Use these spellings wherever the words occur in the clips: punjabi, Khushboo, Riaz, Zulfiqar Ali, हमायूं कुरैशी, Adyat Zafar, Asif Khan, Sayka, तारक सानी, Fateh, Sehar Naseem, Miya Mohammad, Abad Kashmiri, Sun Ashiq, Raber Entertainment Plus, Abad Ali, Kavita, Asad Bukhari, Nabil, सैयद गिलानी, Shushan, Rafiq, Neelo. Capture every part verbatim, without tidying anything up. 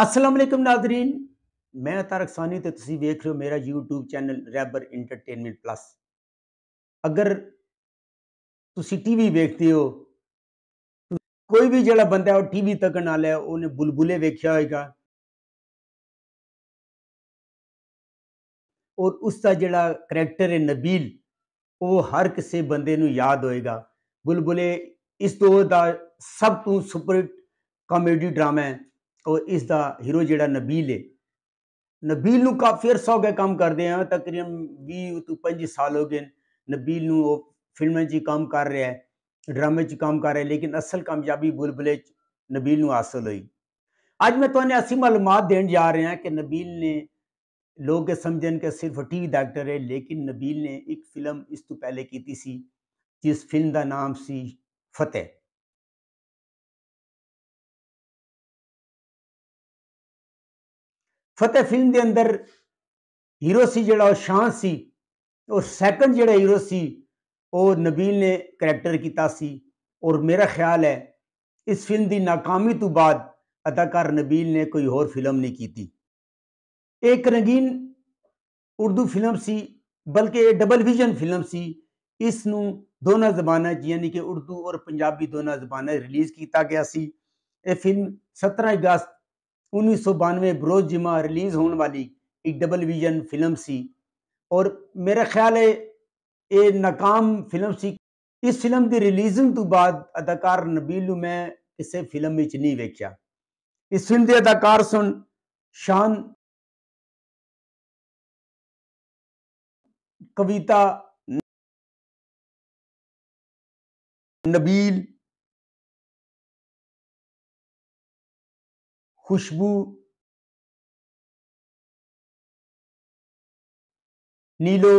अस्सलाम वालेकुम नाजरीन, मैं तारक सानी तो तुम देख रहे हो मेरा यूट्यूब चैनल रैबर इंटरटेनमेंट प्लस। अगर तुम टी वी देखते हो, कोई भी जो बंदा है टी वी तकन वाला है उन्हें बुलबुले वेख्या होगा और उसका जोड़ा करैक्टर है नबील वो हर किसी बंदे नू याद होएगा। बुलबुले इस दौर का सब तो सुपरहिट कॉमेडी ड्रामा है और इसका हीरो जोड़ा नबील है। नबील नू काफ़ी अरसा हो गया काम करते हैं, तकरीबन बीस तो पच्चीस साल हो गए। नबील नू वो फिल्में च काम कर रहा है, ड्रामे च काम कर रहा है, लेकिन असल कामयाबी बुलबुले नबील नू हासिल हुई। अज मैं तुम्हें ऐसी मालूमात देने जा रहा कि नबील ने लोग समझन के सिर्फ टी वी का एक्टर है, लेकिन नबील ने एक फिल्म इस तो पहले की थी सी, जिस फिल्म का नाम सी फतेह। फतेह फिल्म के अंदर हीरो सी जो शान सी और सैकेंड जो हीरो सी वो नबील ने करैक्टर किया सी। और मेरा ख्याल है इस फिल्म की नाकामी तो बाद अदाकार नबील ने कोई होर फिल्म नहीं की थी। एक रंगीन उर्दू फिल्म सी, बल्कि डबल विजन फिल्म सी। इस दोनों जबाना यानी कि उर्दू और पंजाबी दोनों जबाना रिलीज़ किया गया सी। ये फिल्म सत्रह अगस्त उन्नीस सौ बानवे बरोज जिमा रिलीज़ होने वाली एक डबल विजन फिल्म सी और मेरा ख्याल है ये नाकाम फिल्म सी। इस फिल्म की रिलीजिंग तो बाद अदाकार नबील मैं किसी फिल्म में नहीं वेख्या। इस फिल्म के अदाकार सुन शान, कविता, नबील, खुशबू, नीलो,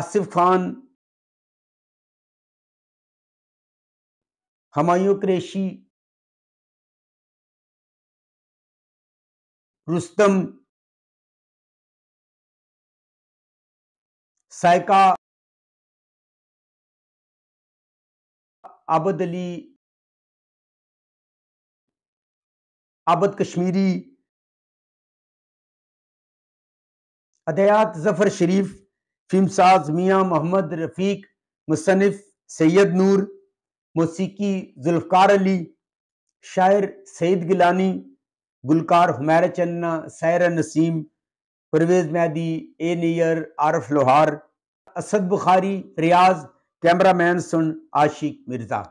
आसिफ खान, हमायूं कुरैशी, रुस्तम, सायका, आबद अली, आबद कश्मीरी, अदयात जफर शरीफ, फिल्मसाज मिया मोहम्मद, रफीक, मुसनिफ सैयद नूर, मौसीकी जुल्फकार अली, शायर सैयद गिलानी, गुलकार हमार चन्ना, सहर नसीम, परवेज मैदी, ए नियर, आरिफ लोहार, असद बुखारी, रियाज, कैमरामैन सुन आशिक, मिर्जा।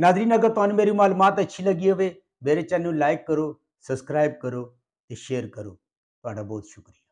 नादरीन अगर तुम मेरी मालूमात अच्छी लगी हो मेरे चैनल लाइक करो, सब्सक्राइब करो तो शेयर करो। बहुत शुक्रिया।